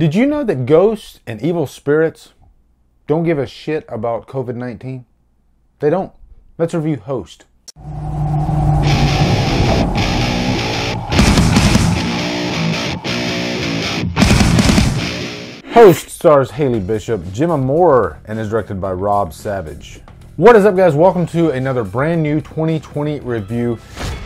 Did you know that ghosts and evil spirits don't give a shit about COVID-19? They don't. Let's review Host. Host stars Haley Bishop, Gemma Moore, and is directed by Rob Savage. What is up, guys? Welcome to another brand new 2020 review.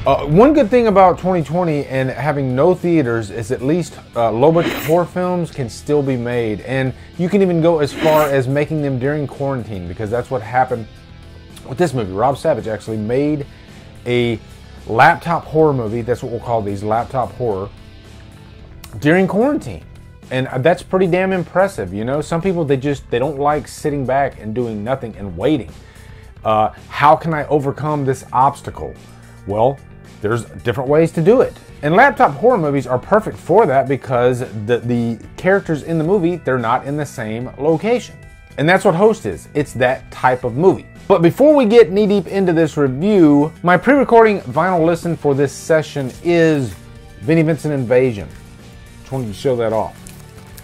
One good thing about 2020 and having no theaters is at least low-budget horror films can still be made, and you can even go as far as making them during quarantine, because that's what happened with this movie. Rob Savage actually made a laptop horror movie. That's what we'll call these, laptop horror, during quarantine, and that's pretty damn impressive. You know, some people, they don't like sitting back and doing nothing and waiting. How can I overcome this obstacle? Well, there's different ways to do it. And laptop horror movies are perfect for that, because the characters in the movie, they're not in the same location. And that's what Host is. It's that type of movie. But before we get knee-deep into this review, my pre-recording vinyl listen for this session is Vinnie Vincent Invasion. Just wanted to show that off.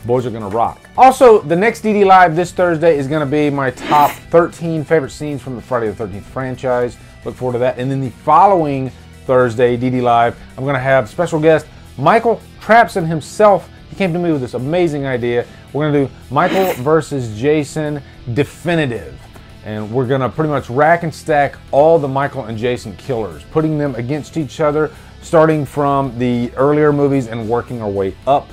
Boys are gonna rock. Also, the next DD Live this Thursday is gonna be my top 13 favorite scenes from the Friday the 13th franchise. Look forward to that. And then the following Thursday, DD Live, I'm going to have special guest Michael Trapson himself. He came to me with this amazing idea. We're going to do Michael versus Jason Definitive. And we're going to pretty much rack and stack all the Michael and Jason killers, putting them against each other, starting from the earlier movies and working our way up.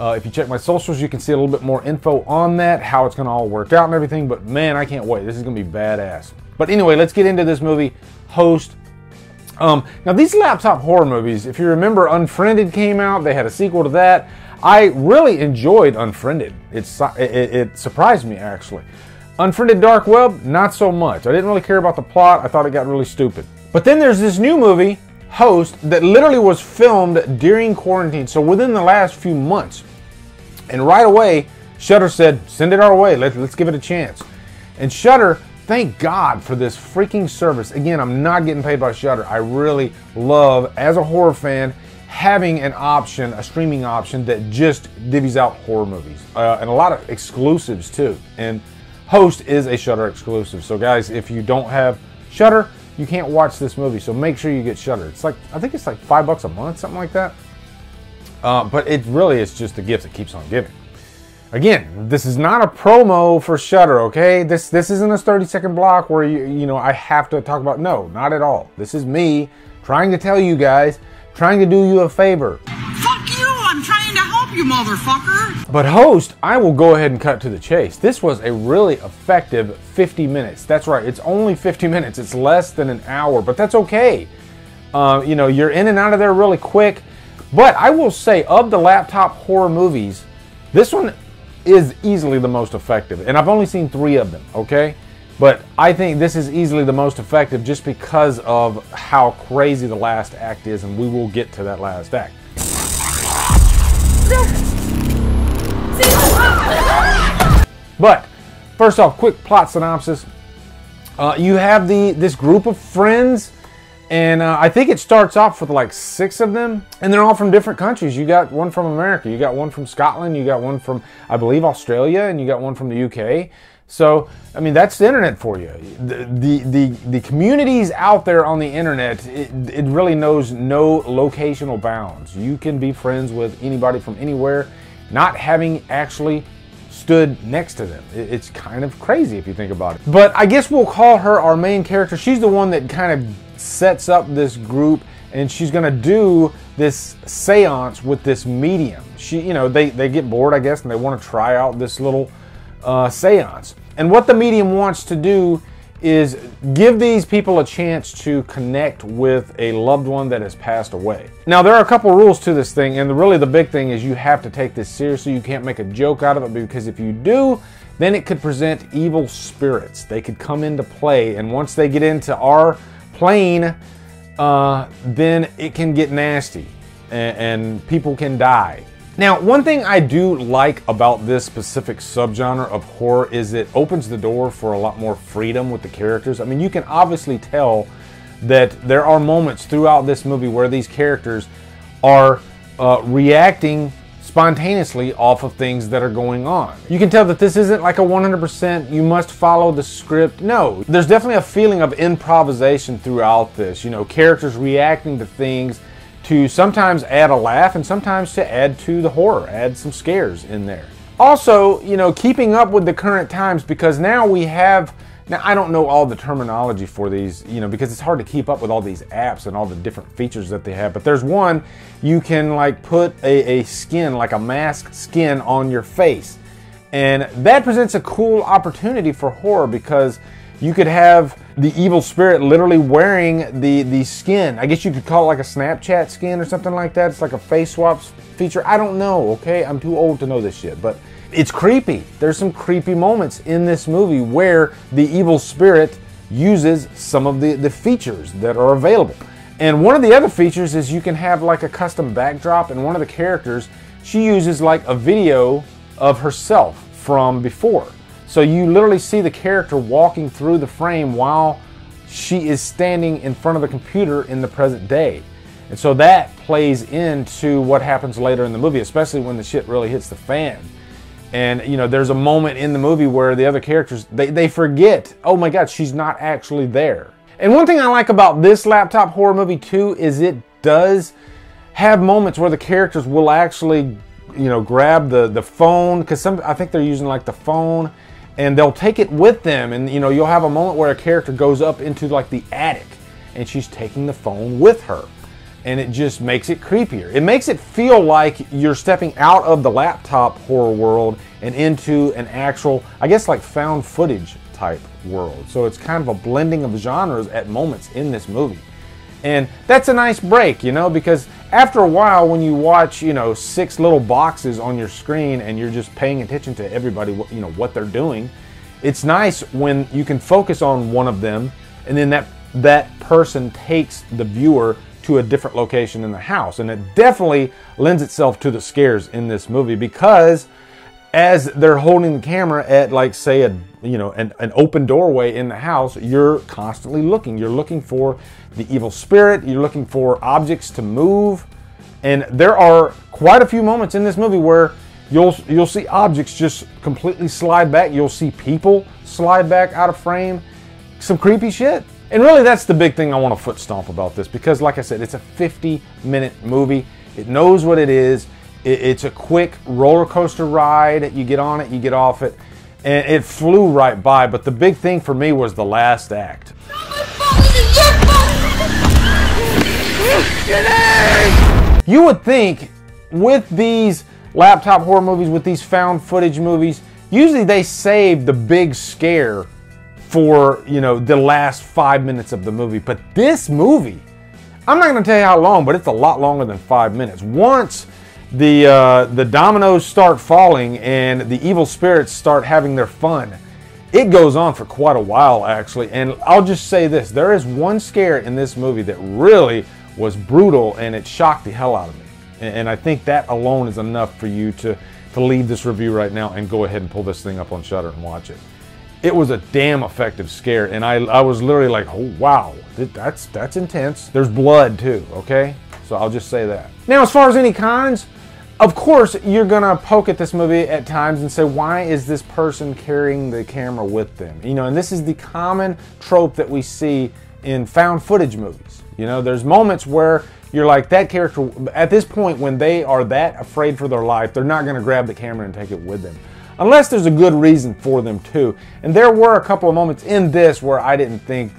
If you check my socials, you can see a little bit more info on that, how it's going to all work out and everything. But man, I can't wait. This is going to be badass. But anyway, let's get into this movie, Host. Now, these laptop horror movies, if you remember, Unfriended came out. They had a sequel to that. I really enjoyed Unfriended. It surprised me, actually. Unfriended Dark Web, not so much. I didn't really care about the plot. I thought it got really stupid. But then there's this new movie, Host, that literally was filmed during quarantine, so within the last few months. And right away, Shudder said, send it our way. Let's give it a chance. And Shudder... thank God for this freaking service. Again, I'm not getting paid by Shudder. I really love, as a horror fan, having an option, a streaming option that just divvies out horror movies. And a lot of exclusives too. And Host is a Shudder exclusive. So guys, if you don't have Shudder, you can't watch this movie. So make sure you get Shudder. It's like, I think it's like $5 a month, something like that. But it really is just the gift that keeps on giving. Again, this is not a promo for Shudder, okay? This isn't a 30-second block where you know I have to talk about. No, not at all. This is me trying to tell you guys, trying to do you a favor. Fuck you! I'm trying to help you, motherfucker. But Host, I will go ahead and cut to the chase. This was a really effective 50 minutes. That's right. It's only 50 minutes. It's less than an hour, but that's okay. You know, you're in and out of there really quick. But I will say, of the laptop horror movies, this one is easily the most effective, and I've only seen 3 of them, okay? But I think this is easily the most effective just because of how crazy the last act is, and we will get to that last act. But first off, quick plot synopsis. You have this group of friends, and I think it starts off with like 6 of them, and they're all from different countries. You got one from America, you got one from Scotland, you got one from, I believe, Australia, and you got one from the UK. So, I mean, that's the internet for you. The communities out there on the internet, it really knows no locational bounds. You can be friends with anybody from anywhere, not having actually stood next to them. It's kind of crazy if you think about it. But I guess we'll call her our main character. She's the one that kind of sets up this group, and she's gonna do this seance with this medium. She, you know, they get bored, I guess, and they want to try out this little seance. And what the medium wants to do is give these people a chance to connect with a loved one that has passed away. Now, there are a couple rules to this thing, and really the big thing is you have to take this seriously. You can't make a joke out of it, because if you do, then it could present evil spirits. They could come into play, and once they get into our plane, then it can get nasty and people can die. Now, one thing I do like about this specific subgenre of horror is it opens the door for a lot more freedom with the characters. I mean, you can obviously tell that there are moments throughout this movie where these characters are reacting spontaneously off of things that are going on. You can tell that this isn't like a 100% you must follow the script. No, there's definitely a feeling of improvisation throughout this, you know, characters reacting to things to sometimes add a laugh and sometimes to add to the horror, add some scares in there. Also, you know, keeping up with the current times, because now we have, now I don't know all the terminology for these, you know, because it's hard to keep up with all these apps and all the different features that they have, but there's one you can like put a skin, like a masked skin on your face. And that presents a cool opportunity for horror, because you could have the evil spirit literally wearing the skin. I guess you could call it like a Snapchat skin or something like that. It's like a face swap feature. I don't know, okay? I'm too old to know this shit, but it's creepy. There's some creepy moments in this movie where the evil spirit uses some of the features that are available. And one of the other features is you can have like a custom backdrop, and one of the characters, she uses like a video of herself from before. So you literally see the character walking through the frame while she is standing in front of the computer in the present day. And so that plays into what happens later in the movie, especially when the shit really hits the fan. And, you know, there's a moment in the movie where the other characters, they forget, oh my God, she's not actually there. And one thing I like about this laptop horror movie too is it does have moments where the characters will actually, you know, grab the phone, because some, I think they're using like the phone, and they'll take it with them. And, you know, you'll have a moment where a character goes up into like the attic and she's taking the phone with her. And it just makes it creepier. It makes it feel like you're stepping out of the laptop horror world and into an actual, I guess, like found footage type world. So it's kind of a blending of genres at moments in this movie. And that's a nice break, you know, because after a while when you watch, you know, 6 little boxes on your screen and you're just paying attention to everybody, you know, what they're doing, it's nice when you can focus on one of them and then that person takes the viewer to a different location in the house. And it definitely lends itself to the scares in this movie, because as they're holding the camera at, like, say, an open doorway in the house, you're constantly looking. You're looking for the evil spirit. You're looking for objects to move. And there are quite a few moments in this movie where you'll see objects just completely slide back. You'll see people slide back out of frame. Some creepy shit. And really, that's the big thing I want to foot stomp about this, because like I said, it's a 50-minute movie. It knows what it is. It's a quick roller coaster ride. You get on it, you get off it, and it flew right by. But the big thing for me was the last act. Not my fault, this is your fault. Get out! You would think with these laptop horror movies, with these found footage movies, usually they save the big scare for, you know, the last 5 minutes of the movie. But this movie, I'm not gonna tell you how long, but it's a lot longer than 5 minutes. Once the dominoes start falling and the evil spirits start having their fun, it goes on for quite a while, actually. And I'll just say this, there is one scare in this movie that really was brutal, and it shocked the hell out of me. And I think that alone is enough for you to leave this review right now and go ahead and pull this thing up on Shudder and watch it. It was a damn effective scare, and I was literally like, oh wow, that's intense. There's blood too, okay? So I'll just say that. Now, as far as any cons, of course, you're gonna poke at this movie at times and say, why is this person carrying the camera with them? You know, and this is the common trope that we see in found footage movies. You know, there's moments where you're like, that character, at this point when they are that afraid for their life, they're not gonna grab the camera and take it with them. Unless there's a good reason for them too. And there were a couple of moments in this where I didn't think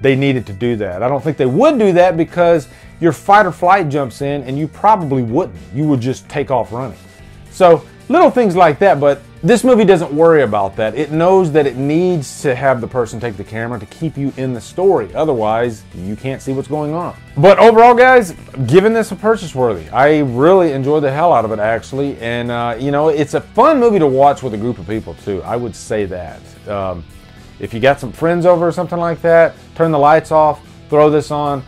they needed to do that. I don't think they would do that, because your fight or flight jumps in and you probably wouldn't. You would just take off running. So little things like that, but this movie doesn't worry about that. It knows that it needs to have the person take the camera to keep you in the story. Otherwise, you can't see what's going on. But overall, guys, giving this a purchase worthy. I really enjoyed the hell out of it, actually. And, you know, it's a fun movie to watch with a group of people, too. I would say that. If you got some friends over or something like that, turn the lights off, throw this on.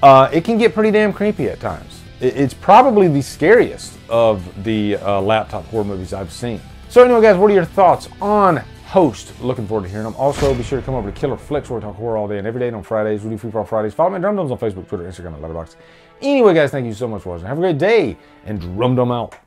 It can get pretty damn creepy at times. It's probably the scariest of the laptop horror movies I've seen. So anyway, guys, what are your thoughts on Host? Looking forward to hearing them. Also, be sure to come over to Killer Flicks, where we talk horror all day and every day, and on Fridays. We do free for all Fridays. Follow me at Drumdums on Facebook, Twitter, Instagram, and Letterboxd. Anyway, guys, thank you so much for watching. Have a great day, and Drumdum out.